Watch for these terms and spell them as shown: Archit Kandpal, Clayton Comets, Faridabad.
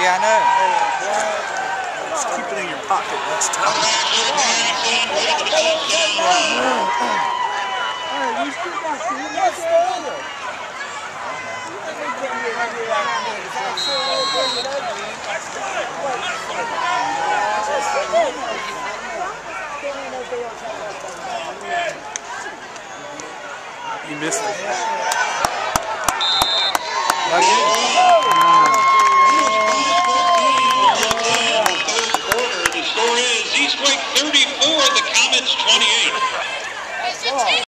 Yeah, I know. Just keep it in your pocket. That's tough. You missed it. The score is East Lake 34. The Comets.